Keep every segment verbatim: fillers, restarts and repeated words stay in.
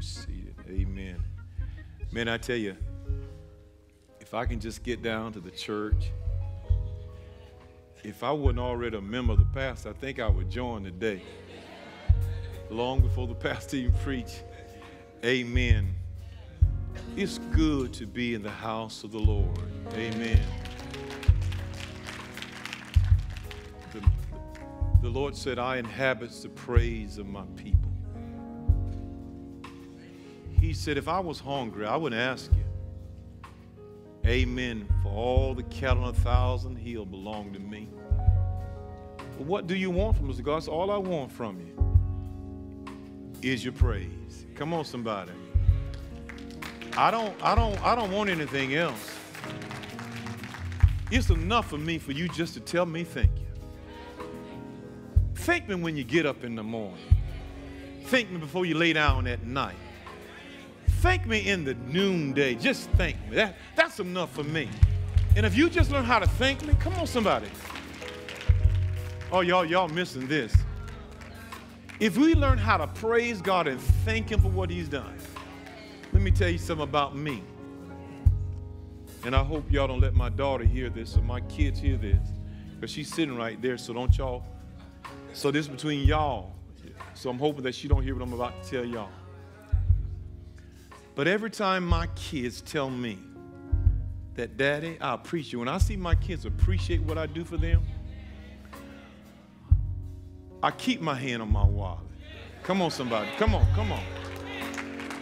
be seated. Amen. Man, I tell you, if I can just get down to the church, if I wasn't already a member of the pastor, I think I would join today, long before the pastor even preached. Amen. It's good to be in the house of the Lord. Amen. The, the Lord said, I inhabit the praise of my people. He said, if I was hungry, I wouldn't ask you. Amen. For all the cattle on a thousand hill belong to me. But what do you want from us, God? So all I want from you is your praise. Come on, somebody. I don't, I don't, I don't want anything else. It's enough for me for you just to tell me thank you. Thank me when you get up in the morning. Thank me before you lay down at night. Thank me in the noonday. Just thank me. That, that's enough for me. And if you just learn how to thank me, come on, somebody. Oh, y'all, y'all missing this. If we learn how to praise God and thank him for what he's done, let me tell you something about me. And I hope y'all don't let my daughter hear this or my kids hear this, because she's sitting right there, so don't y'all. So this is between y'all. So I'm hoping that she don't hear what I'm about to tell y'all. But every time my kids tell me that, Daddy, I appreciate you. When I see my kids appreciate what I do for them, I keep my hand on my wallet. Come on, somebody. Come on, come on.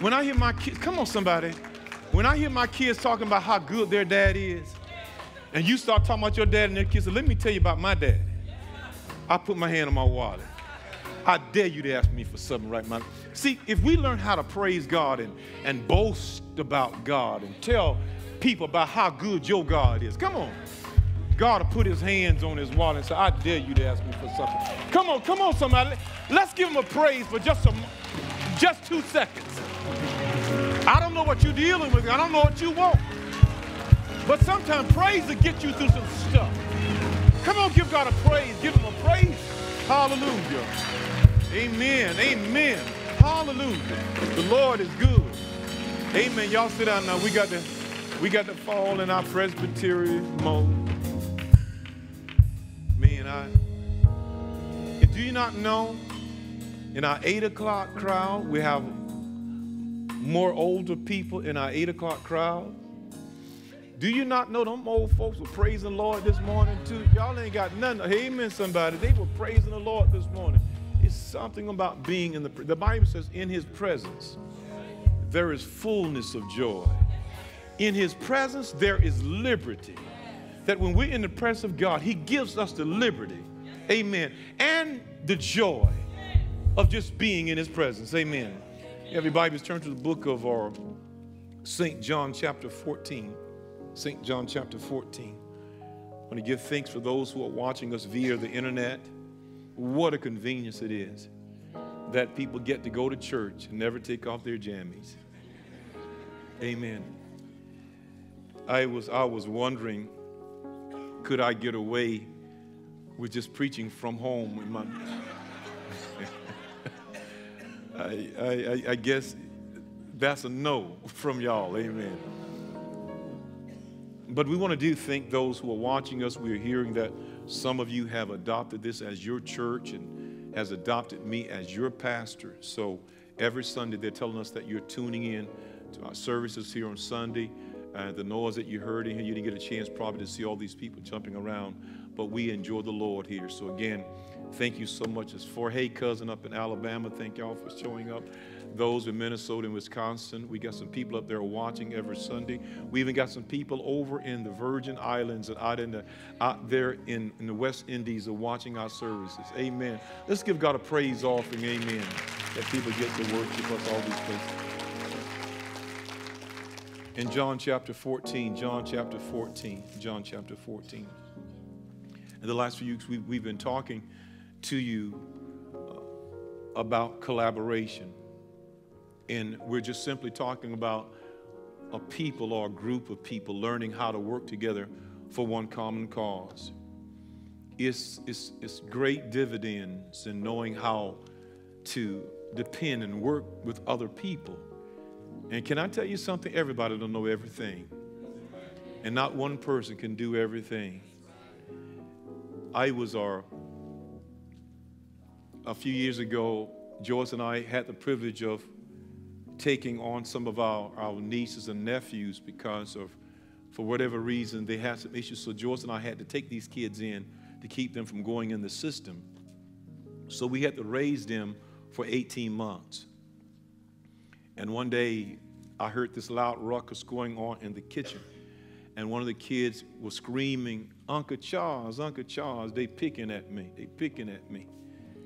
When I hear my kids, come on, somebody. When I hear my kids talking about how good their dad is, and you start talking about your dad and their kids, so let me tell you about my dad. I put my hand on my wallet. I dare you to ask me for something right now. See, if we learn how to praise God and, and boast about God and tell people about how good your God is, come on. God will put his hands on his wallet and say, I dare you to ask me for something. Come on, come on, somebody. Let's give him a praise for just, some, just two seconds. I don't know what you're dealing with. I don't know what you want. But sometimes praise will get you through some stuff. Come on, give God a praise. Give him a praise. Hallelujah. Amen. Amen. Hallelujah. The Lord is good. Amen. Y'all sit down now. We got to, we got to fall in our Presbyterian mode. Man, I. And do you not know? In our eight o'clock crowd, we have more older people in our eight o'clock crowd. Do you not know them old folks were praising the Lord this morning too? Y'all ain't got nothing. Amen, somebody. They were praising the Lord this morning. It's something about being in the, the Bible says in his presence, there is fullness of joy. In his presence, there is liberty. That when we're in the presence of God, he gives us the liberty. Amen. And the joy of just being in his presence. Amen. Everybody, just turn to the book of our Saint John chapter fourteen. Saint John chapter fourteen. I want to give thanks for those who are watching us via the internet. What a convenience it is that people get to go to church and never take off their jammies. Amen. I was, I was wondering, could I get away with just preaching from home? In my I, I, I guess that's a no from y'all. Amen. But we want to do thank those who are watching us. We are hearing that some of you have adopted this as your church and has adopted me as your pastor. So every Sunday they're telling us that you're tuning in to our services here on Sunday. Uh, the noise that you heard in here, you didn't get a chance probably to see all these people jumping around. But we enjoy the Lord here. So again, thank you so much. As for Hey Cousin up in Alabama, thank y'all for showing up. Those in Minnesota and Wisconsin, we got some people up there watching every Sunday. We even got some people over in the Virgin Islands and out, in the, out there in, in the West Indies are watching our services. Amen. Let's give God a praise offering. Amen. That people get to worship us all these places. In John chapter fourteen, John chapter fourteen, John chapter fourteen. In the last few weeks, we've, we've been talking to you about collaboration. And we're just simply talking about a people or a group of people learning how to work together for one common cause. It's, it's, it's great dividends in knowing how to depend and work with other people. And can I tell you something? Everybody don't know everything. And not one person can do everything. I was our, a few years ago, Joyce and I had the privilege of taking on some of our, our nieces and nephews because of, for whatever reason, they had some issues. So Joyce and I had to take these kids in to keep them from going in the system. So we had to raise them for eighteen months. And one day, I heard this loud ruckus going on in the kitchen. And one of the kids was screaming, "Uncle Charles, Uncle Charles, they picking at me, they picking at me."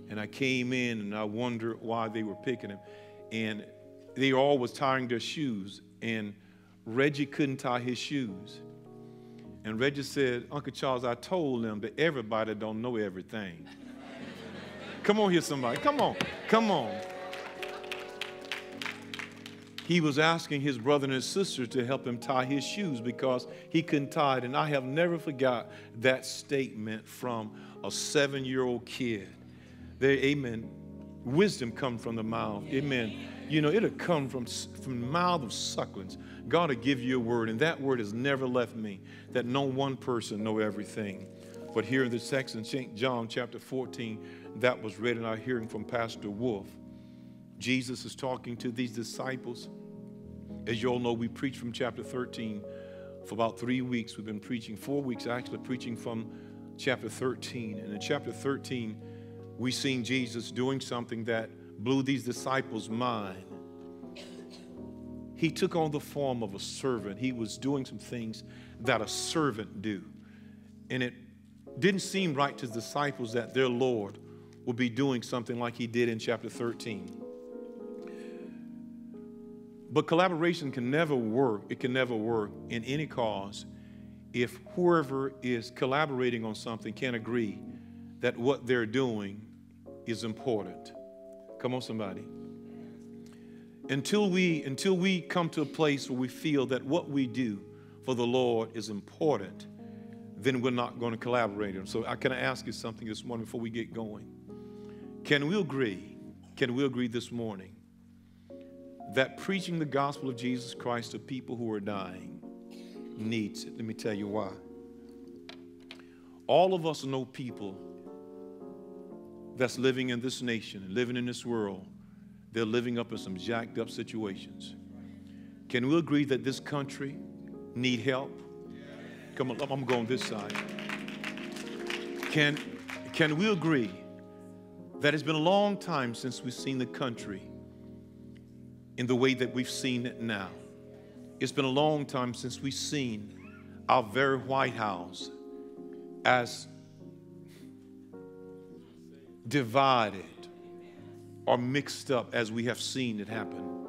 And I came in and I wondered why they were picking him. And they all was tying their shoes. And Reggie couldn't tie his shoes. And Reggie said, "Uncle Charles, I told them that everybody don't know everything." Come on here, somebody. Come on. Come on. He was asking his brother and his sister to help him tie his shoes because he couldn't tie it. And I have never forgot that statement from a seven-year-old kid. There, amen. Wisdom come from the mouth. Amen. You know, it'll come from, from the mouth of sucklings. God will give you a word, and that word has never left me, that no one person know everything. But here in the text in Saint John chapter fourteen, that was read in our hearing from Pastor Wolf. Jesus is talking to these disciples. As you all know, we preach from chapter thirteen for about three weeks. We've been preaching, four weeks actually, preaching from chapter thirteen. And in chapter thirteen, we've seen Jesus doing something that blew these disciples' mind. He took on the form of a servant. He was doing some things that a servant do. And it didn't seem right to his disciples that their Lord would be doing something like he did in chapter thirteen. But collaboration can never work. It can never work in any cause if whoever is collaborating on something can't agree that what they're doing is important. Come on, somebody. Until we, until we come to a place where we feel that what we do for the Lord is important, then we're not going to collaborate. So I can I ask you something this morning before we get going? Can we agree, can we agree this morning that preaching the gospel of Jesus Christ to people who are dying needs it? Let me tell you why. All of us know people that's living in this nation, living in this world. They're living up in some jacked up situations. Can we agree that this country need help? Come on, I'm going this side. Can, can we agree that it's been a long time since we've seen the country in the way that we've seen it now? It's been a long time since we've seen our very White House as divided or mixed up as we have seen it happen.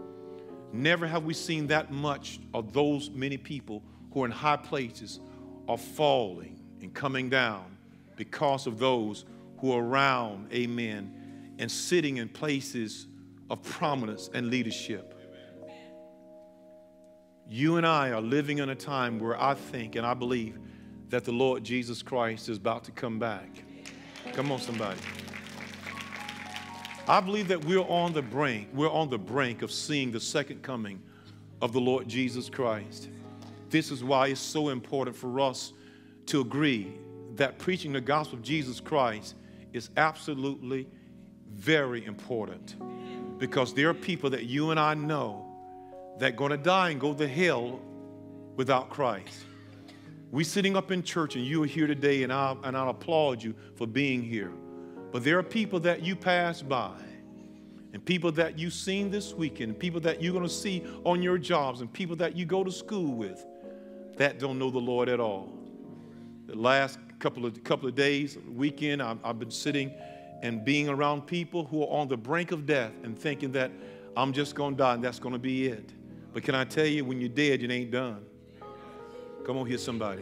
Never have we seen that much of those many people who are in high places are falling and coming down because of those who are around, amen, and sitting in places of prominence and leadership. Amen. You and I are living in a time where I think and I believe that the Lord Jesus Christ is about to come back. Come on, somebody. I believe that we're on the brink, we're on the brink of seeing the second coming of the Lord Jesus Christ. This is why it's so important for us to agree that preaching the gospel of Jesus Christ is absolutely very important, because there are people that you and I know that are going to die and go to hell without Christ. We're sitting up in church and you are here today, and I, and I applaud you for being here. But there are people that you pass by, and people that you've seen this weekend, people that you're going to see on your jobs, and people that you go to school with that don't know the Lord at all. The last couple of, couple of days, weekend, I've, I've been sitting and being around people who are on the brink of death and thinking that I'm just going to die and that's going to be it. But can I tell you, when you're dead, you ain't done. Come on here, somebody.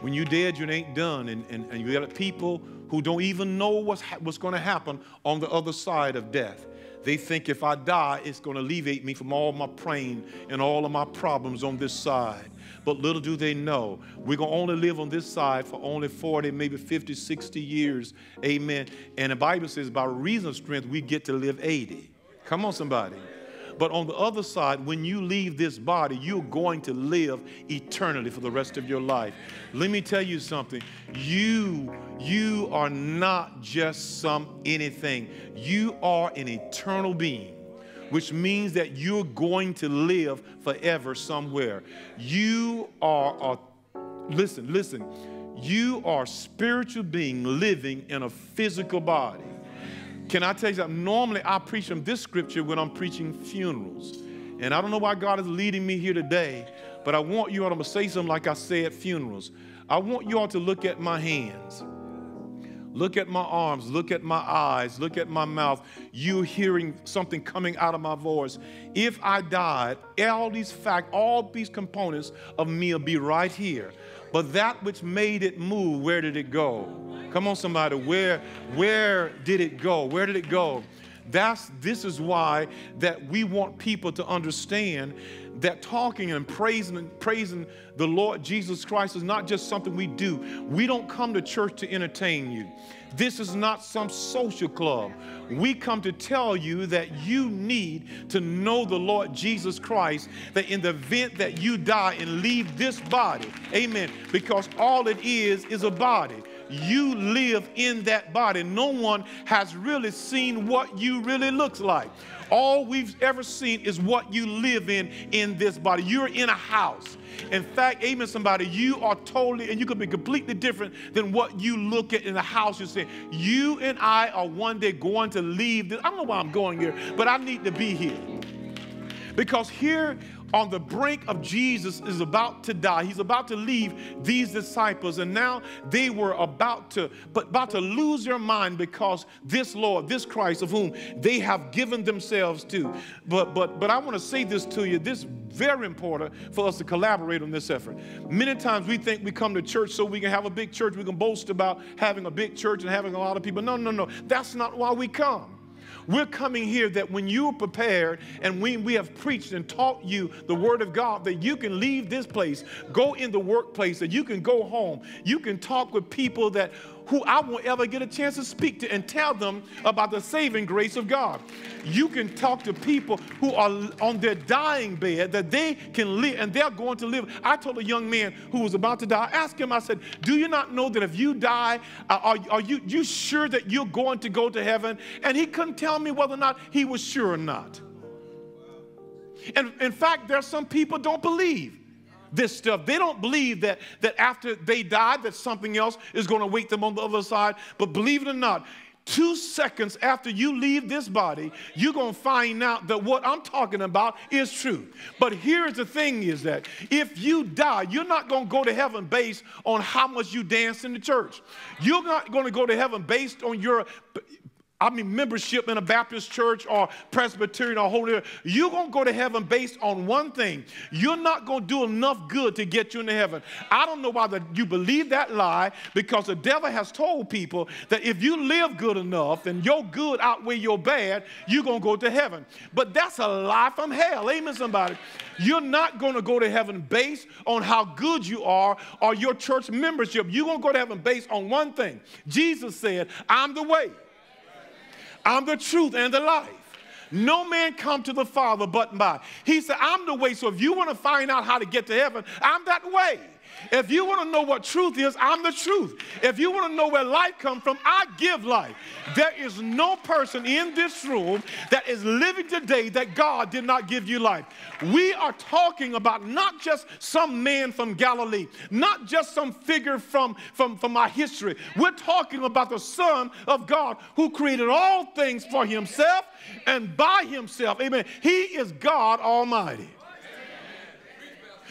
When you're dead, you ain't done, and, and, and you got people who don't even know what's, what's going to happen on the other side of death. They think if I die, it's going to alleviate me from all my pain and all of my problems on this side. But little do they know, we're going to only live on this side for only forty, maybe fifty, sixty years. Amen. And the Bible says by reason of strength, we get to live eighty. Come on, somebody. But on the other side, when you leave this body, you're going to live eternally for the rest of your life. Let me tell you something. You, you are not just some anything. You are an eternal being, which means that you're going to live forever somewhere. You are, a, listen, listen, you are a spiritual being living in a physical body. Can I tell you something? Normally, I preach from this scripture when I'm preaching funerals. And I don't know why God is leading me here today, but I want you all to say something like I say at funerals. I want you all to look at my hands. Look at my arms. Look at my eyes. Look at my mouth. You're hearing something coming out of my voice. If I died, all these facts, all these components of me will be right here. But that which made it move, where did it go? Come on, somebody, where, where did it go? Where did it go? That's, this is why that we want people to understand that talking and praising, and praising the Lord Jesus Christ is not just something we do. We don't come to church to entertain you. This is not some social club. We come to tell you that you need to know the Lord Jesus Christ, that in the event that you die and leave this body, amen, because all it is is a body. You live in that body. No one has really seen what you really looks like. All we've ever seen is what you live in in this body. You're in a house. In fact, amen, somebody, you are totally, and you could be completely different than what you look at in the house you're saying. You and I are one day going to leave this. I don't know why I'm going here, but I need to be here. Because here on the brink of Jesus is about to die. He's about to leave these disciples, and now they were about to, but about to lose their mind because this Lord, this Christ of whom they have given themselves to. But, but, but I want to say this to you. This is very important for us to collaborate on this effort. Many times we think we come to church so we can have a big church. We can boast about having a big church and having a lot of people. No, no, no. That's not why we come. We're coming here that when you're prepared and when we have preached and taught you the word of God, that you can leave this place, go in the workplace, that you can go home. You can talk with people that who I won't ever get a chance to speak to and tell them about the saving grace of God. You can talk to people who are on their dying bed that they can live and they're going to live. I told a young man who was about to die, I asked him, I said, do you not know that if you die, are, are you, you sure that you're going to go to heaven? And he couldn't tell me whether or not he was sure or not. And in fact, there are some people don't believe this stuff. They don't believe that, that after they die that something else is going to wait them on the other side. But believe it or not, two seconds after you leave this body, you're going to find out that what I'm talking about is true. But here's the thing is that if you die, you're not going to go to heaven based on how much you danced in the church. You're not going to go to heaven based on your... I mean, membership in a Baptist church or Presbyterian or Holy. You're going to go to heaven based on one thing. You're not going to do enough good to get you into heaven. I don't know why the, you believe that lie, because the devil has told people that if you live good enough and your good outweigh your bad, you're going to go to heaven. But that's a lie from hell. Amen, somebody. You're not going to go to heaven based on how good you are or your church membership. You're going to go to heaven based on one thing. Jesus said, I'm the way. I'm the truth and the life. No man come to the Father but by. He said, I'm the way. So if you want to find out how to get to heaven, I'm that way. If you want to know what truth is, I'm the truth. If you want to know where life comes from, I give life. There is no person in this room that is living today that God did not give you life. We are talking about not just some man from Galilee, not just some figure from, from, from our history. We're talking about the Son of God who created all things for himself and by himself. Amen. He is God Almighty.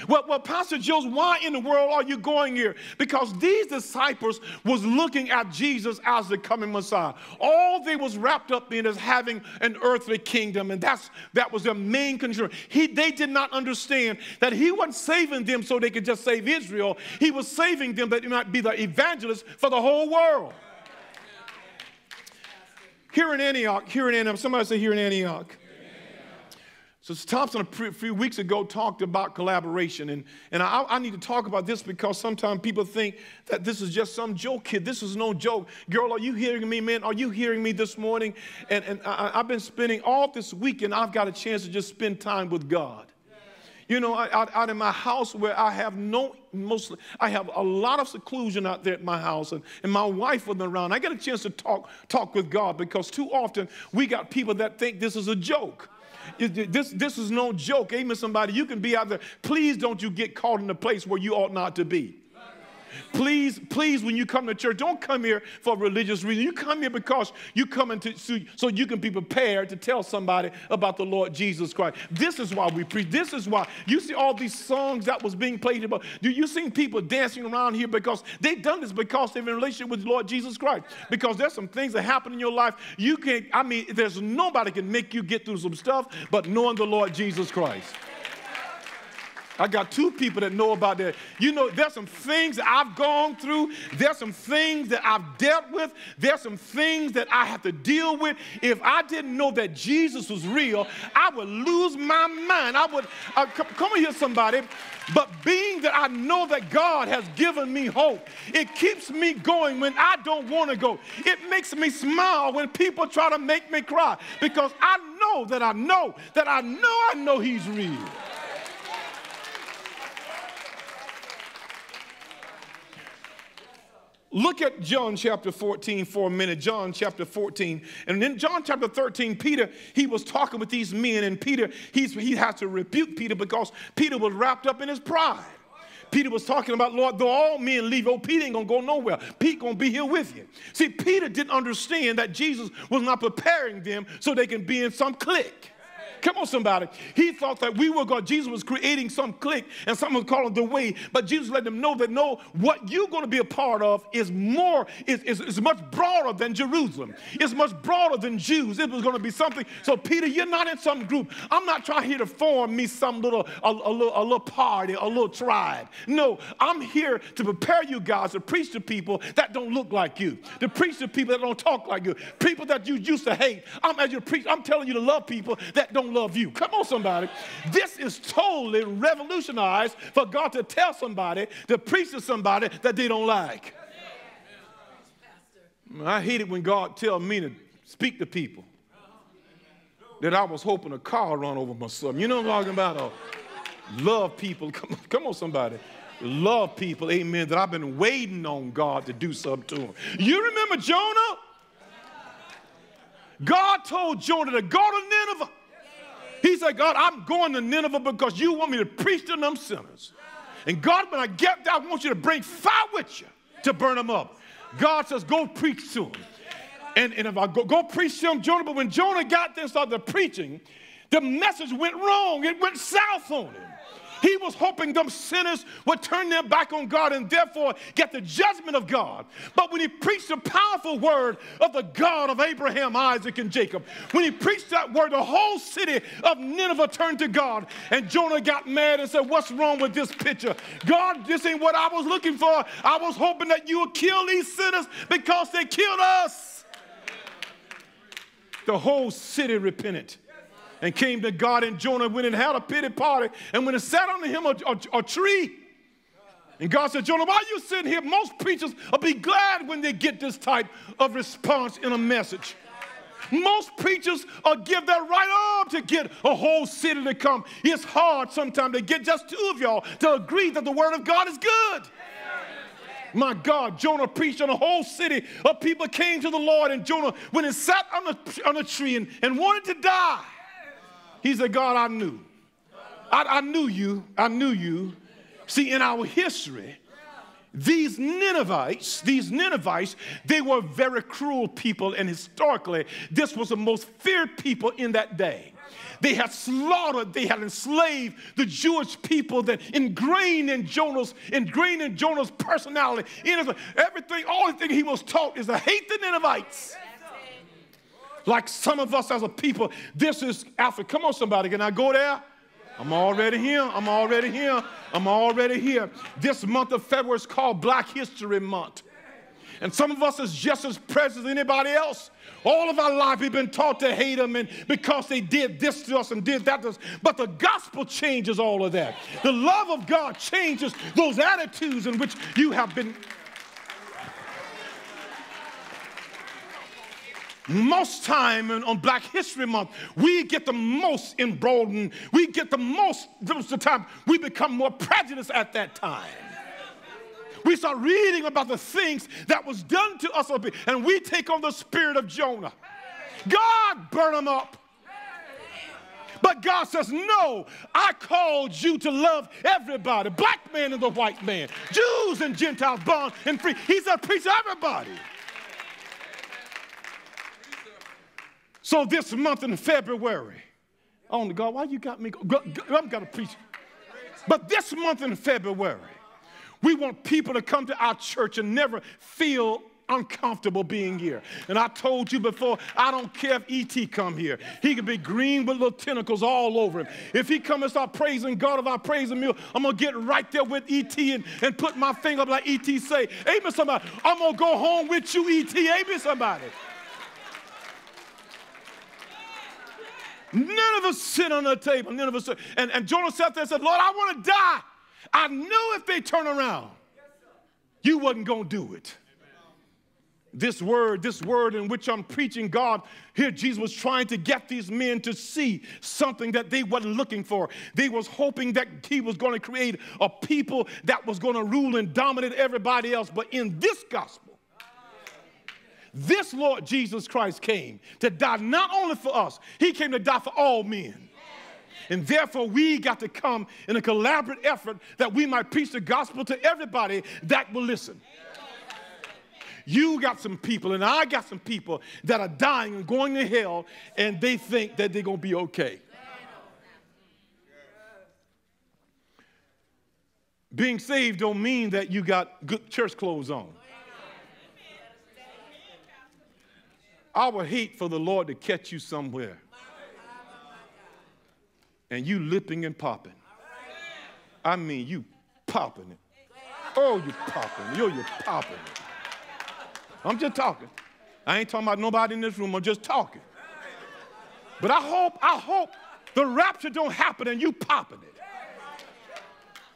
Well, well, Pastor Jones, why in the world are you going here? Because these disciples was looking at Jesus as the coming Messiah. All they was wrapped up in is having an earthly kingdom, and that's, that was their main concern. He, they did not understand that he wasn't saving them so they could just save Israel. He was saving them that he might be the evangelist for the whole world. Here in Antioch, here in Antioch. Somebody say here in Antioch. So Thompson a few weeks ago talked about collaboration, and, and I, I need to talk about this because sometimes people think that this is just some joke, kid. This is no joke. Girl, are you hearing me, man? Are you hearing me this morning? And, and I, I've been spending all this weekend, I've got a chance to just spend time with God. You know, out, out in my house where I have no, mostly, I have a lot of seclusion out there at my house, and, and my wife wasn't around. I got a chance to talk, talk with God, because too often we got people that think this is a joke. This, this is no joke. Amen, somebody. You can be out there. Please don't you get caught in a place where you ought not to be. Please, please, when you come to church, don't come here for religious reason. You come here because you come into, so, so you can be prepared to tell somebody about the Lord Jesus Christ. This is why we preach. This is why you see all these songs that was being played about. Do you see people dancing around here because they've done this because they're in a relationship with the Lord Jesus Christ? Because there's some things that happen in your life. You can't, I mean, there's nobody can make you get through some stuff but knowing the Lord Jesus Christ. I got two people that know about that. You know, there's some things that I've gone through. There's some things that I've dealt with. There's some things that I have to deal with. If I didn't know that Jesus was real, I would lose my mind. I would, uh, come, come here, somebody. But being that I know that God has given me hope, it keeps me going when I don't want to go. It makes me smile when people try to make me cry, because I know that I know that I know I know He's real. Look at John chapter fourteen for a minute, John chapter fourteen. And then John chapter thirteen, Peter, he was talking with these men, and Peter, he's, he has to rebuke Peter because Peter was wrapped up in his pride. Peter was talking about, Lord, though all men leave, oh, Peter ain't going to go nowhere. Peter going to be here with you. See, Peter didn't understand that Jesus was not preparing them so they can be in some clique. Come on, somebody. He thought that we were God. Jesus was creating some clique and someone called it the way. But Jesus let them know that, no, what you're going to be a part of is more, is, is, is much broader than Jerusalem. It's much broader than Jews. It was going to be something. So, Peter, you're not in some group. I'm not trying here to form me some little, a, a little, a little party, a little tribe. No, I'm here to prepare you guys to preach to people that don't look like you, to preach to people that don't talk like you, people that you used to hate. I'm, as you preach, I'm telling you to love people that don't love you. Come on, somebody. This is totally revolutionized for God to tell somebody, to preach to somebody that they don't like. I hate it when God tells me to speak to people that I was hoping a car run over my son. You know what I'm talking about? Oh, love people. Come on, come on, somebody. Love people, amen, that I've been waiting on God to do something to them. You remember Jonah? God told Jonah to go to Nineveh. He said, God, I'm going to Nineveh because you want me to preach to them sinners. And God, when I get there, I want you to bring fire with you to burn them up. God says, go preach to them. And, and if I go, go preach to them, Jonah, but when Jonah got there and started preaching, the message went wrong. It went south on him. He was hoping them sinners would turn their back on God and therefore get the judgment of God. But when he preached the powerful word of the God of Abraham, Isaac, and Jacob, when he preached that word, the whole city of Nineveh turned to God. And Jonah got mad and said, what's wrong with this picture? God, this ain't what I was looking for. I was hoping that you would kill these sinners because they killed us. The whole city repented and came to God, and Jonah went and had a pity party, and when it sat under him a, a, a tree. And God said, Jonah, why are you sitting here? Most preachers will be glad when they get this type of response in a message. Most preachers will give their right arm to get a whole city to come. It's hard sometimes to get just two of y'all to agree that the word of God is good. My God, Jonah preached, and a whole city of people came to the Lord, and Jonah, when it sat on a, on a tree and, and wanted to die, he said, God, I knew. I, I knew you. I knew you. See, in our history, these Ninevites, these Ninevites, they were very cruel people, and historically, this was the most feared people in that day. They had slaughtered, they had enslaved the Jewish people, that ingrained in Jonah's, ingrained in Jonah's personality. Everything, all the thing he was taught is to hate the Ninevites. Like some of us as a people, this is Africa. Come on, somebody. Can I go there? I'm already here. I'm already here. I'm already here. This month of February is called Black History Month. And some of us is just as precious as anybody else. All of our life we've been taught to hate them, and because they did this to us and did that to us. But the gospel changes all of that. The love of God changes those attitudes in which you have been. Most time on Black History Month, we get the most emboldened. We get the most, most of the time, we become more prejudiced at that time. We start reading about the things that was done to us, and we take on the spirit of Jonah. God, burn them up. But God says, no, I called you to love everybody, black man and the white man, Jews and Gentiles, bond and free. He said, preach to everybody. So this month in February, oh God, why you got me? I'm gonna preach. But this month in February, we want people to come to our church and never feel uncomfortable being here. And I told you before, I don't care if E T come here. He could be green with little tentacles all over him. If he come and start praising God, if I praise him, I'm going to get right there with E T and, and put my finger up like E T say, amen somebody. I'm going to go home with you, E T, amen somebody. None of us sit on the table. None of us sit. And, and Jonah sat there and said, Lord, I want to die. I knew if they turn around, you wasn't going to do it. This word, this word in which I'm preaching, God, here Jesus was trying to get these men to see something that they wasn't looking for. They was hoping that he was going to create a people that was going to rule and dominate everybody else. But in this gospel, this Lord Jesus Christ came to die not only for us, he came to die for all men. And therefore, we got to come in a collaborative effort that we might preach the gospel to everybody that will listen. You got some people, and I got some people that are dying and going to hell, and they think that they're going to be okay. Being saved don't mean that you got good church clothes on. I would hate for the Lord to catch you somewhere and you lipping and popping. I mean, you popping it. Oh, you popping it. Yo, you popping it. I'm just talking. I ain't talking about nobody in this room. I'm just talking. But I hope, I hope the rapture don't happen and you popping it.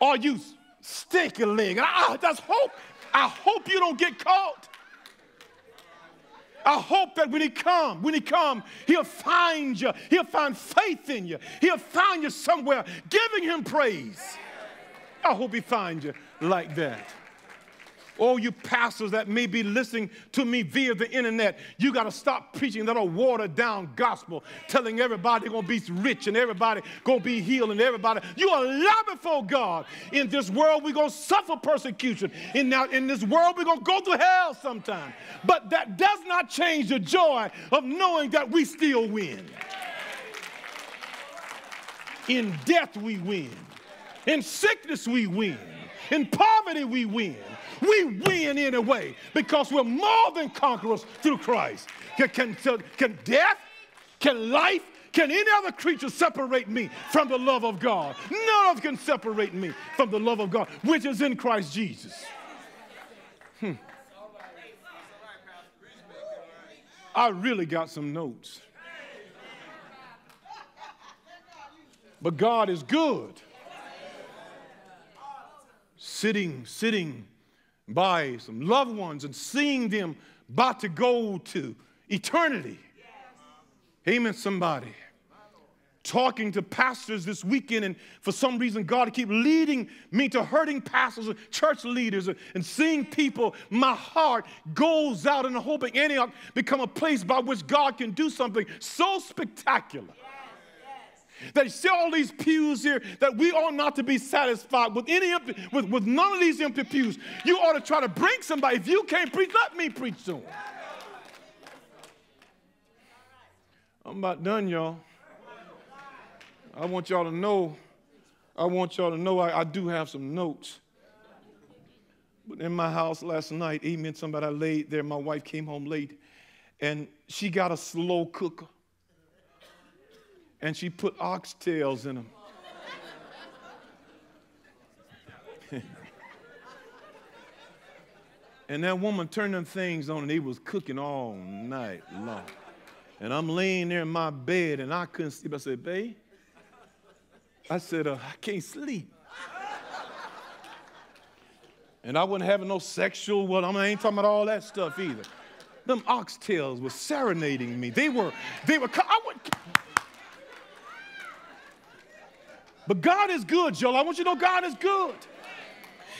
Or you stinky leg. I, I just hope, I hope you don't get caught. I hope that when he comes, when he comes, he'll find you. He'll find faith in you. He'll find you somewhere giving him praise. I hope he finds you like that. Oh, you pastors that may be listening to me via the internet, you got to stop preaching that old watered-down gospel, telling everybody they're going to be rich and everybody going to be healed and everybody. You are liable before God. In this world, we're going to suffer persecution. In, now, in this world, we're going to go through hell sometime. But that does not change the joy of knowing that we still win. In death, we win. In sickness, we win. In poverty, we win. We win anyway because we're more than conquerors through Christ. Can, can, can death, can life, can any other creature separate me from the love of God? None of them can separate me from the love of God, which is in Christ Jesus. Hmm. I really got some notes. But God is good. Sitting, sitting by some loved ones and seeing them about to go to eternity. Yes. Amen, somebody. Talking to pastors this weekend, and for some reason God keep leading me to hurting pastors and church leaders and, and seeing people. My heart goes out in the hope of Antioch become a place by which God can do something so spectacular. They see all these pews here that we ought not to be satisfied with any empty, with, with none of these empty pews. You ought to try to bring somebody. If you can't preach, let me preach to them. I'm about done, y'all. I want y'all to know, I want y'all to know I, I do have some notes. But in my house last night, amen, somebody I laid there. My wife came home late, and she got a slow cooker. And she put oxtails in them. And that woman turned them things on, and it was cooking all night long. And I'm laying there in my bed, and I couldn't sleep. I said, babe, I said, uh, I can't sleep. And I wasn't having no sexual, well, I ain't talking about all that stuff either. Them oxtails were serenading me. They were, they were, I would. But God is good, y'all. I want you to know God is good.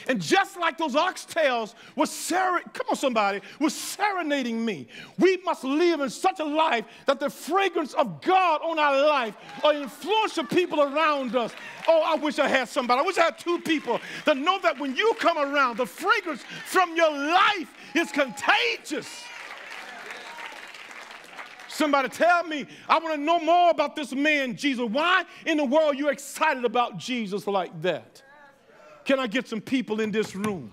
And just like those oxtails were serenading, come on somebody, were serenading me, we must live in such a life that the fragrance of God on our life will influence the people around us. Oh, I wish I had somebody. I wish I had two people that know that when you come around, the fragrance from your life is contagious. Somebody tell me, I want to know more about this man, Jesus. Why in the world are you excited about Jesus like that? Can I get some people in this room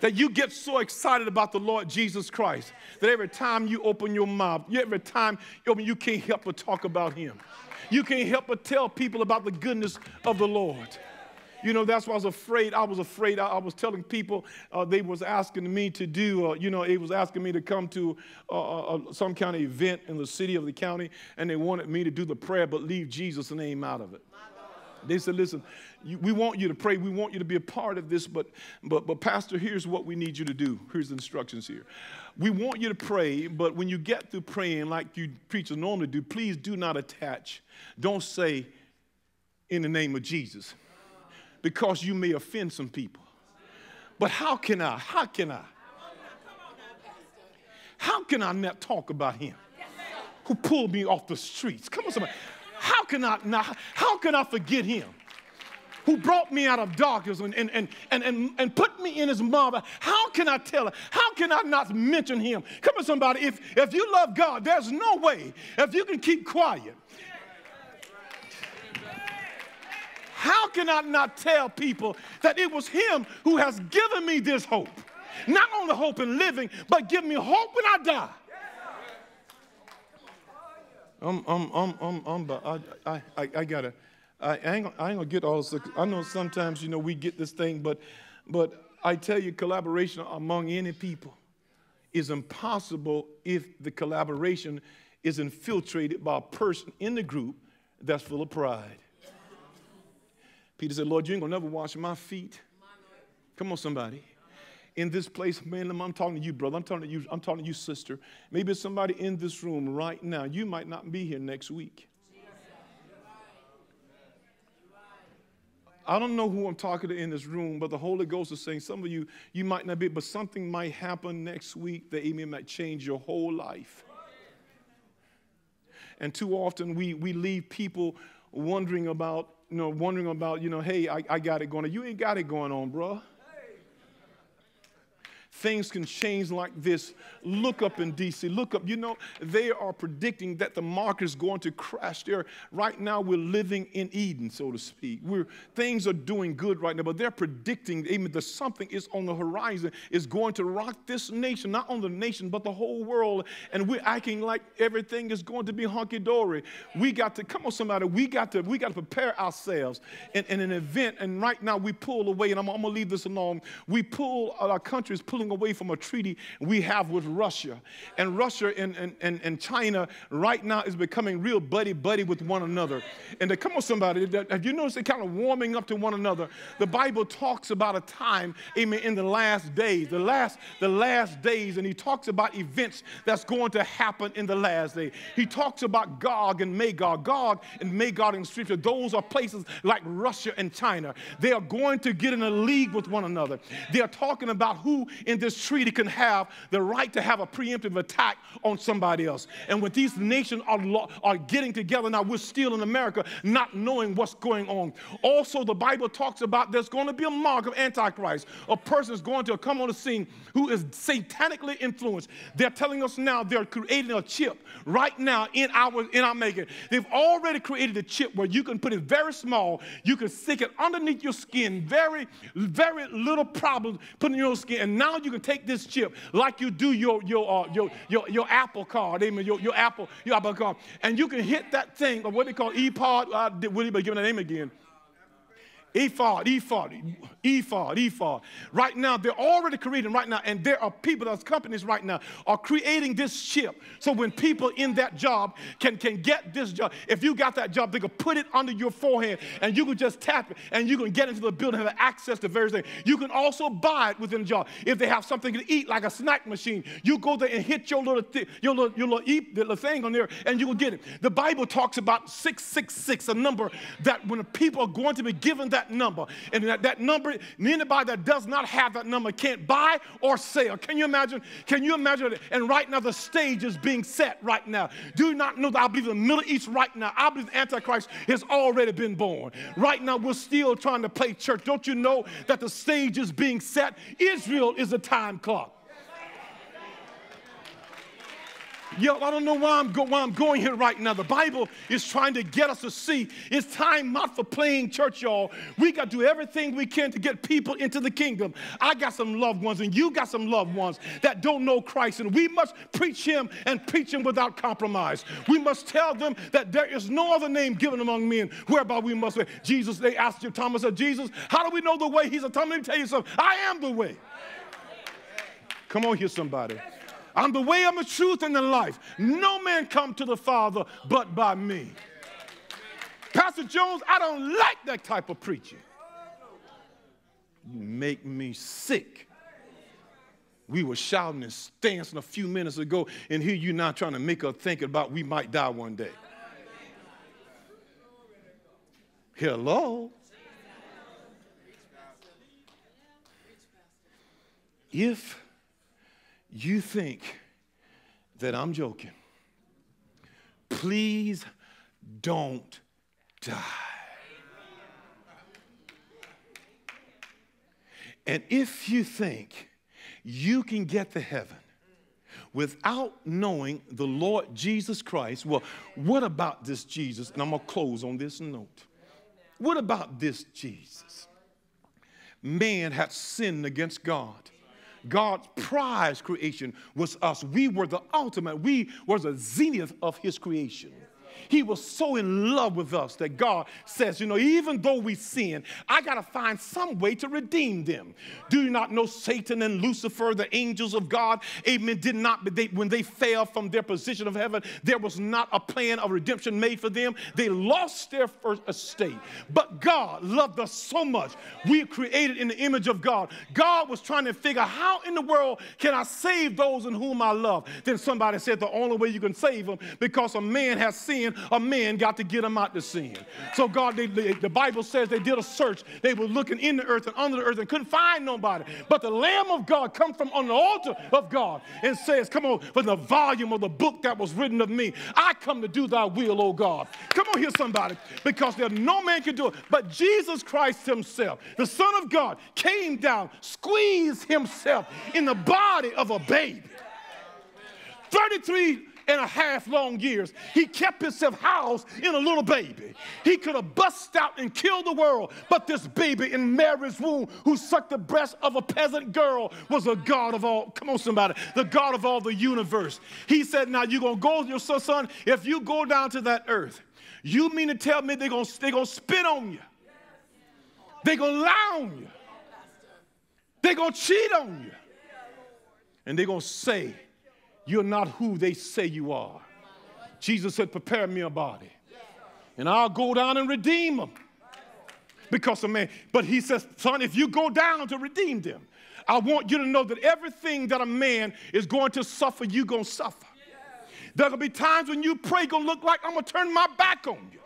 that you get so excited about the Lord Jesus Christ that every time you open your mouth, every time you open, you can't help but talk about him. You can't help but tell people about the goodness of the Lord. You know, that's why I was afraid. I was afraid. I, I was telling people uh, they was asking me to do, uh, you know, it was asking me to come to uh, uh, some kind of event in the city of the county, and they wanted me to do the prayer but leave Jesus' name out of it. They said, listen, you, we want you to pray. We want you to be a part of this, but, but, but Pastor, here's what we need you to do. Here's the instructions here. We want you to pray, but when you get through praying like you preachers normally do, please do not attach. Don't say, in the name of Jesus, because you may offend some people. But how can I? How can I? How can I not talk about him who pulled me off the streets? Come on, somebody. How can I not, how can I forget him who brought me out of darkness and, and, and, and, and put me in his mouth? How can I tell her? How can I not mention him? Come on, somebody. If, if you love God, there's no way. If you can keep quiet, how can I not tell people that it was him who has given me this hope? Not only hope in living, but give me hope when I die. I'm, I'm, I'm, I'm, I'm, I, I, I, I gotta, I, I ain't, I ain't gonna get all this. I know sometimes, you know, we get this thing, but, but I tell you, collaboration among any people is impossible if the collaboration is infiltrated by a person in the group that's full of pride. Peter said, Lord, you ain't gonna never wash my feet. Come on, somebody. In this place, man, I'm talking to you, brother. I'm talking to you. I'm talking to you, sister. Maybe somebody in this room right now. You might not be here next week. I don't know who I'm talking to in this room, but the Holy Ghost is saying some of you, you might not be, but something might happen next week that amen might change your whole life. And too often we we leave people wondering about, you know, wondering about, you know, hey, I, I got it going on. You ain't got it going on, bro. Things can change like this. Look up in D C. Look up. You know, they are predicting that the market is going to crash there. Right now, we're living in Eden, so to speak. We're, things are doing good right now, but they're predicting even that something is on the horizon is going to rock this nation, not on the nation, but the whole world. And we're acting like everything is going to be hunky-dory. We got to, come on, somebody, we got to, we got to prepare ourselves in, in an event. And right now, we pull away, and I'm, I'm going to leave this alone. We pull, our country's pulling away from a treaty we have with Russia. And Russia and, and, and, and China right now is becoming real buddy-buddy with one another. And they, come on, somebody, have you noticed they're kind of warming up to one another? The Bible talks about a time, amen, in the last days, the last, the last days, and he talks about events that's going to happen in the last day. He talks about Gog and Magog. Gog and Magog in Scripture, those are places like Russia and China. They are going to get in a league with one another. They are talking about who in in this treaty can have the right to have a preemptive attack on somebody else. And when these nations are, are getting together now, we're still in America not knowing what's going on. Also, the Bible talks about there's going to be a mark of Antichrist. A person is going to come on the scene who is satanically influenced. They're telling us now they're creating a chip right now in our, in our making. They've already created a chip where you can put it very small. You can stick it underneath your skin. Very, very little problem putting your skin. And now you can take this chip like you do your your uh, your, your your Apple card, amen. Your your Apple your Apple card, and you can hit that thing or what they call E-pod. Uh, would anybody give it a name again? Ephod, ephod, ephod, ephod. Right now, they're already creating right now, and there are people, those companies right now are creating this chip. So when people in that job can, can get this job, if you got that job, they can put it under your forehead, and you can just tap it, and you can get into the building and have access to various things. You can also buy it within the job. If they have something to eat, like a snack machine, you go there and hit your little, th your little, your little, eat, little thing on there, and you will get it. The Bible talks about six six six, a number that when people are going to be given that number, and that, that number, anybody that does not have that number can't buy or sell. Can you imagine? Can you imagine? And right now the stage is being set right now. Do you not know that I believe in the Middle East right now? I believe the Antichrist has already been born. Right now we're still trying to play church. Don't you know that the stage is being set? Israel is a time clock. Yo, I don't know why I'm, go why I'm going here right now. The Bible is trying to get us to see it's time not for playing church, y'all. We got to do everything we can to get people into the kingdom. I got some loved ones, and you got some loved ones that don't know Christ, and we must preach him and preach him without compromise. We must tell them that there is no other name given among men whereby we must say, Jesus, they asked you, Thomas said, Jesus, how do we know the way? He said, Thomas, let me tell you something. I am the way. Come on here, somebody. I'm the way, I'm the truth, and the life. No man come to the Father but by me. Pastor Jones, I don't like that type of preaching. You make me sick. We were shouting and stancing a few minutes ago, and here you now trying to make us think about we might die one day. Hello? If you think that I'm joking, please don't die. And if you think you can get to heaven without knowing the Lord Jesus Christ, well, what about this Jesus? And I'm going to close on this note. What about this Jesus? Man had sinned against God. God's prize creation was us. We were the ultimate. We were the zenith of his creation. He was so in love with us that God says, you know, even though we sin, I got to find some way to redeem them. Do you not know Satan and Lucifer, the angels of God, amen, did not, they, when they fell from their position of heaven, there was not a plan of redemption made for them. They lost their first estate. But God loved us so much. We are created in the image of God. God was trying to figure how in the world can I save those in whom I love? Then somebody said the only way you can save them because a man has sinned. A man got to get them out to sin. So God, they, they, the Bible says they did a search. They were looking in the earth and under the earth and couldn't find nobody. But the Lamb of God comes from on the altar of God and says, come on, for the volume of the book that was written of me, I come to do thy will, O God. Come on here, somebody, because there no man can do it. But Jesus Christ himself, the Son of God, came down, squeezed himself in the body of a baby. thirty-three and a half long years, he kept himself housed in a little baby. He could have bust out and killed the world, but this baby in Mary's womb who sucked the breast of a peasant girl was a God of all, come on somebody, the God of all the universe. He said, now you're going to go, your son, son, if you go down to that earth, you mean to tell me they're going to, they're going to spit on you? They're going to lie on you? They're going to cheat on you? And they're going to say, you're not who they say you are. Jesus said, prepare me a body, and I'll go down and redeem them. Because of man. But he says, son, if you go down to redeem them, I want you to know that everything that a man is going to suffer, you're going to suffer. There'll be times when you pray going to look like I'm going to turn my back on you.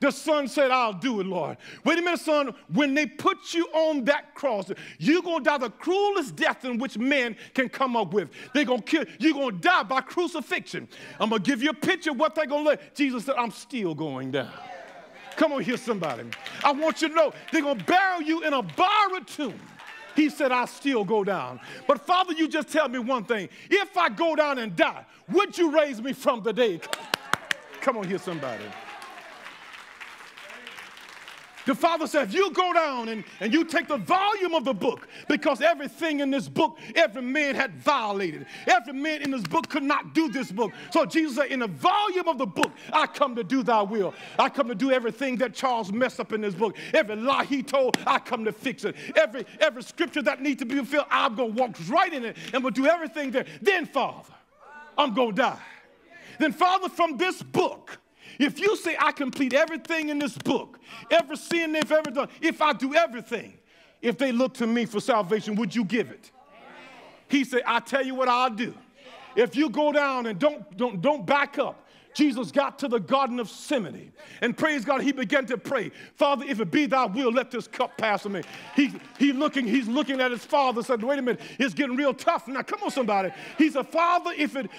The son said, I'll do it, Lord. Wait a minute, son. When they put you on that cross, you're going to die the cruelest death in which men can come up with. They're going to kill you. You're going to die by crucifixion. I'm going to give you a picture of what they're going to let. Jesus said, I'm still going down. Come on here, somebody. I want you to know they're going to bury you in a borrowed tomb. He said, I still go down. But, Father, you just tell me one thing. If I go down and die, would you raise me from the dead? Come on here, somebody. The Father said, if you go down and, and you take the volume of the book, because everything in this book, every man had violated. Every man in this book could not do this book. So Jesus said, in the volume of the book, I come to do thy will. I come to do everything that Charles messed up in this book. Every lie he told, I come to fix it. Every, every scripture that needs to be fulfilled, I'm going to walk right in it and we'll do everything there. Then, Father, I'm going to die. Then, Father, from this book, if you say I complete everything in this book, every sin they've ever done, if I do everything, if they look to me for salvation, would you give it? He said, I tell you what I'll do. If you go down and don't, don't, don't back up, Jesus got to the Garden of Gethsemane, and praise God, he began to pray, Father, if it be thy will, let this cup pass from me. He, he looking, he's looking at his father, said, wait a minute, it's getting real tough. Now, come on, somebody. He said, Father, if it,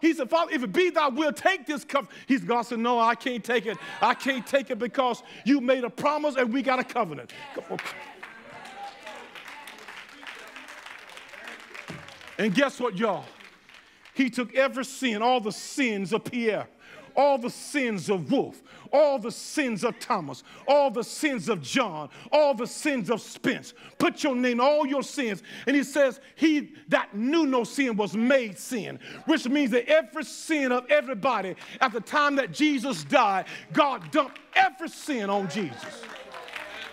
he said, Father, if it be thy will, take this cup. He's, God said, no, I can't take it. I can't take it because you made a promise, and we got a covenant. Come on. And guess what, y'all? He took every sin, all the sins of Pierre, all the sins of Wolf, all the sins of Thomas, all the sins of John, all the sins of Spence. Put your name, all your sins. And he says, he that knew no sin was made sin, which means that every sin of everybody at the time that Jesus died, God dumped every sin on Jesus.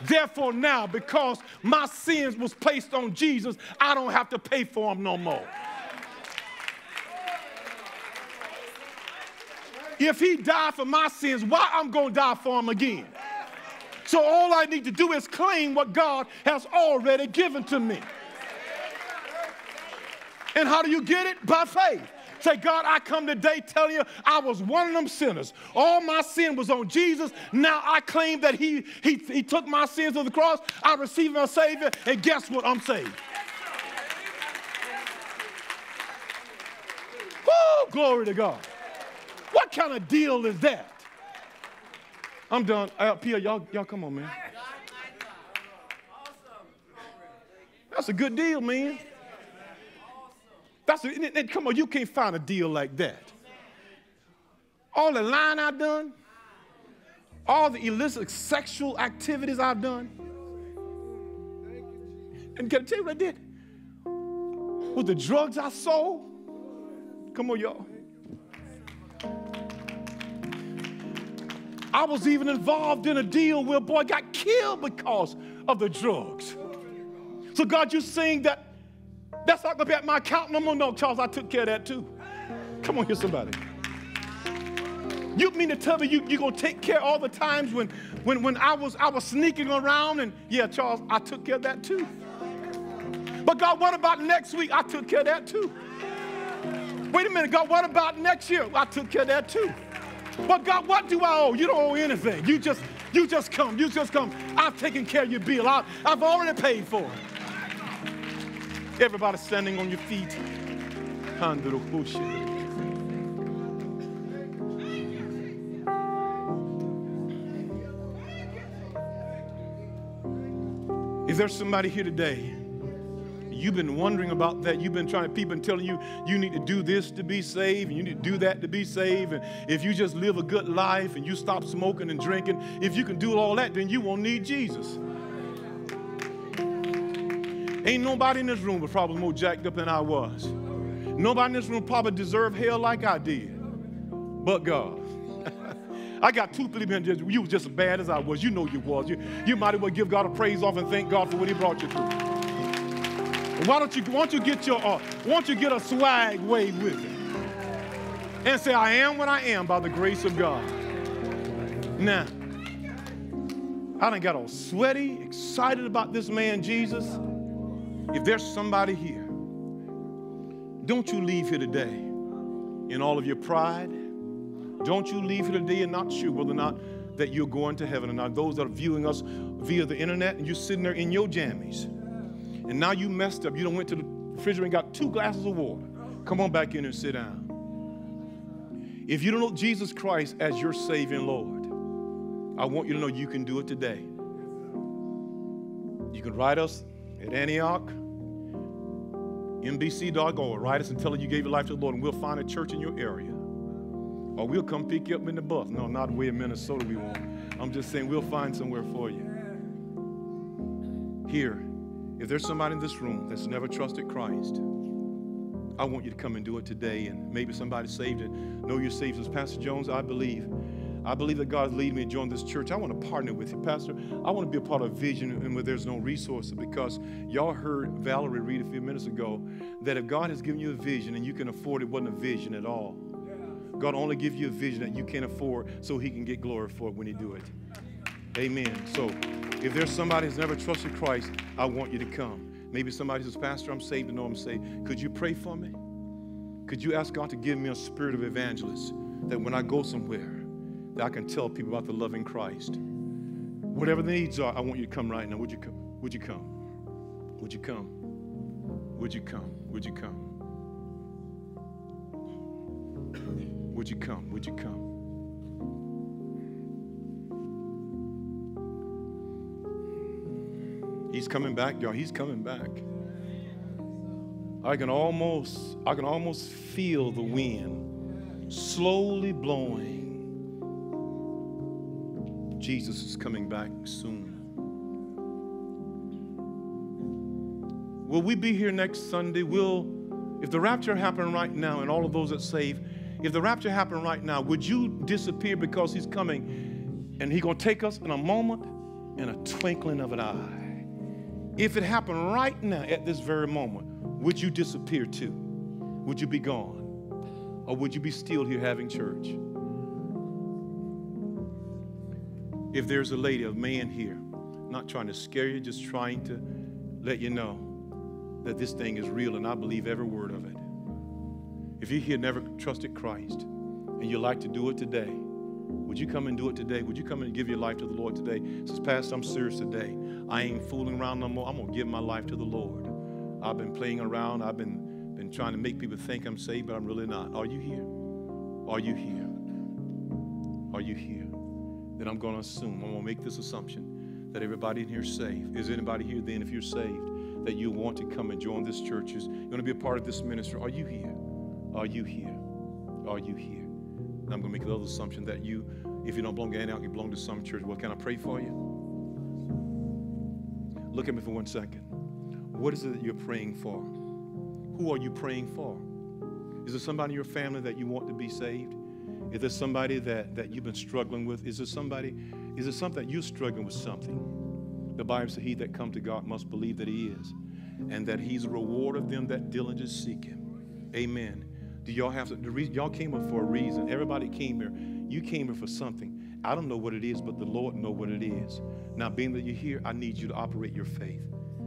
Therefore now, because my sins was placed on Jesus, I don't have to pay for them no more. If he died for my sins, why I'm going to die for him again? So all I need to do is claim what God has already given to me. And how do you get it? By faith. Say, God, I come today telling you I was one of them sinners. All my sin was on Jesus. Now I claim that he, he, he took my sins on the cross. I received my Savior, and guess what? I'm saved. Woo, glory to God. What kind of deal is that? I'm done. Uh, Pia, y'all come on, man. That's a good deal, man. That's a, come on, you can't find a deal like that. All the lying I've done, all the illicit sexual activities I've done. And can I tell you what I did? With the drugs I sold. Come on, y'all. I was even involved in a deal where a boy got killed because of the drugs. So God, you're saying that that's not going to be at my account no more? No, Charles, I took care of that too. Come on here, somebody. You mean to tell me you, you're going to take care of all the times when, when, when I, was, I was sneaking around and, yeah, Charles, I took care of that too. But God, what about next week? I took care of that too. Wait a minute, God, what about next year? I took care of that too. But God, what do I owe? You don't owe anything. You just, you just come. You just come. I've taken care of your bill. I, I've already paid for it. Everybody standing on your feet. Is there somebody here today? You've been wondering about that. You've been trying, people been telling you, you need to do this to be saved, and you need to do that to be saved. And if you just live a good life and you stop smoking and drinking, if you can do all that, then you won't need Jesus. Ain't nobody in this room was probably more jacked up than I was. Nobody in this room probably deserved hell like I did. But God. I got two people in judgment. You were just as bad as I was. You know you was. You, you might as well give God a praise off and thank God for what he brought you through. Why don't you, why don't you get your, uh, why don't you get a swag wave with it? And say, I am what I am by the grace of God. Now, I done got all sweaty, excited about this man, Jesus. If there's somebody here, don't you leave here today in all of your pride. Don't you leave here today and not sure whether or not that you're going to heaven or not. Those that are viewing us via the internet and you're sitting there in your jammies. And now you messed up. You done went to the refrigerator and got two glasses of water. Come on back in and sit down. If you don't know Jesus Christ as your Savior and Lord, I want you to know you can do it today. You can write us at Antioch, M B C dot org. Write us and tell us you gave your life to the Lord, and we'll find a church in your area. Or we'll come pick you up in the bus. No, not way in Minnesota we won't. I'm just saying we'll find somewhere for you. here, if there's somebody in this room that's never trusted Christ, I want you to come and do it today. And maybe somebody saved and know you're saved. Says, Pastor Jones, I believe. I believe that God is leading me to join this church. I want to partner with you. Pastor, I want to be a part of Vision and where there's no resources, because y'all heard Valerie read a few minutes ago that if God has given you a vision and you can afford it, it wasn't a vision at all. God only gives you a vision that you can't afford so he can get glory for it when he do it. Amen. So if there's somebody who's never trusted Christ, I want you to come. Maybe somebody says, Pastor, I'm saved and know I'm saved. Could you pray for me? Could you ask God to give me a spirit of evangelism, that when I go somewhere, that I can tell people about the loving Christ? Whatever the needs are, I want you to come right now. Would you come? Would you come? Would you come? Would you come? Would you come? Would you come? Would you come? He's coming back, y'all. He's coming back. I can almost, I can almost feel the wind slowly blowing. Jesus is coming back soon. Will we be here next Sunday? Will, if the rapture happened right now, and all of those that save, if the rapture happened right now, would you disappear because he's coming, and he's going to take us in a moment, in a twinkling of an eye? If it happened right now, at this very moment, would you disappear too? Would you be gone? Or would you be still here having church? If there's a lady, a man here, not trying to scare you, just trying to let you know that this thing is real and I believe every word of it. If you're here, never trusted Christ, and you'd like to do it today, would you come and do it today? Would you come and give your life to the Lord today? Says, Pastor, I'm serious today. I ain't fooling around no more. I'm going to give my life to the Lord. I've been playing around. I've been, been trying to make people think I'm saved, but I'm really not. Are you here? Are you here? Are you here? Then I'm going to assume, I'm going to make this assumption that everybody in here is saved. Is anybody here then, if you're saved, that you want to come and join this church? You want to be a part of this ministry? Are you here? Are you here? Are you here? And I'm going to make another assumption that you, if you don't belong to Antioch, you belong to some church. Well, can I pray for you? Look at me for one second. What is it that you're praying for? Who are you praying for? Is there somebody in your family that you want to be saved? Is there somebody that, that you've been struggling with? Is there somebody, is there something that you're struggling with something? The Bible says, he that comes to God must believe that he is, and that he's a reward of them that diligently seek him. Amen. Do y'all have to, the reason y'all came here for a reason? Everybody came here. You came here for something. I don't know what it is, but the Lord knows what it is. Now, being that you're here, I need you to operate your faith.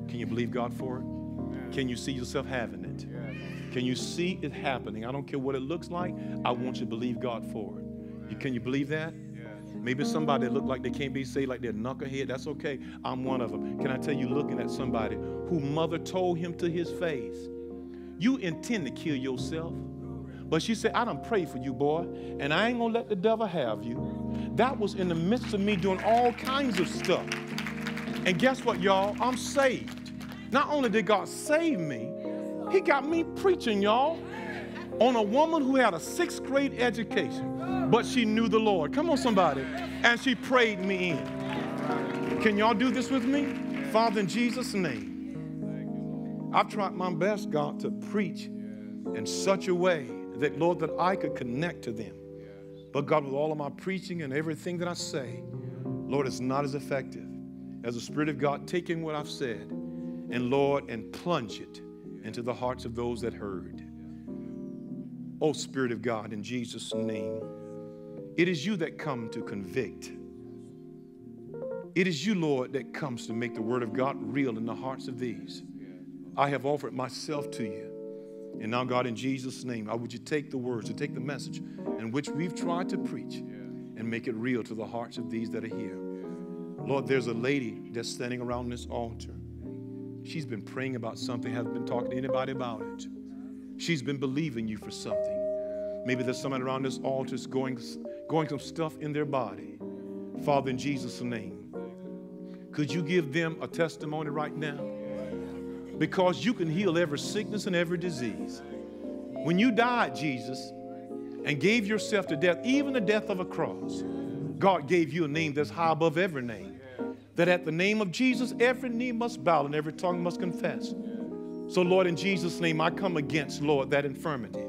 Can you believe God for it? Amen. Can you see yourself having it? Yes. Can you see it happening? I don't care what it looks like. I want you to believe God for it. You, can you believe that? Yes. Maybe somebody that looked like they can't be saved, like they're knucklehead. That's okay. I'm one of them. Can I tell you, looking at somebody who mother told him to his face, you intend to kill yourself. But she said, I done prayed for you, boy, and I ain't going to let the devil have you. That was in the midst of me doing all kinds of stuff. And guess what, y'all? I'm saved. Not only did God save me, he got me preaching, y'all, on a woman who had a sixth grade education, but she knew the Lord. Come on, somebody. And she prayed me in. Can y'all do this with me? Father, in Jesus' name, I've tried my best, God, to preach in such a way that, Lord, that I could connect to them. But God, with all of my preaching and everything that I say, Lord, it's not as effective as the Spirit of God taking what I've said and, Lord, and plunge it into the hearts of those that heard. Oh, Spirit of God, in Jesus' name, it is you that come to convict. It is you, Lord, that comes to make the word of God real in the hearts of these. I have offered myself to you. And now, God, in Jesus' name, I would you take the words and take the message in which we've tried to preach and make it real to the hearts of these that are here. Lord, there's a lady that's standing around this altar. She's been praying about something, hasn't been talking to anybody about it. She's been believing you for something. Maybe there's somebody around this altar that's going, going some stuff in their body. Father, in Jesus' name, could you give them a testimony right now? Because you can heal every sickness and every disease. When you died, Jesus, and gave yourself to death, even the death of a cross, God gave you a name that's high above every name. that at the name of Jesus, every knee must bow and every tongue must confess. So, Lord, in Jesus' name, I come against, Lord, that infirmity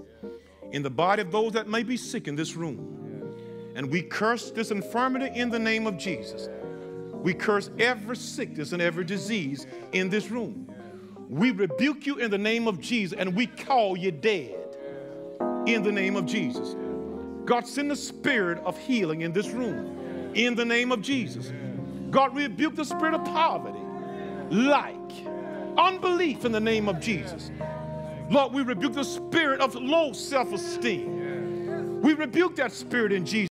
in the body of those that may be sick in this room. And we curse this infirmity in the name of Jesus. We curse every sickness and every disease in this room. We rebuke you in the name of Jesus, and we call you dead in the name of Jesus. God, send the spirit of healing in this room in the name of Jesus. God, rebuke the spirit of poverty, like unbelief in the name of Jesus. Lord, we rebuke the spirit of low self-esteem. We rebuke that spirit in Jesus' name.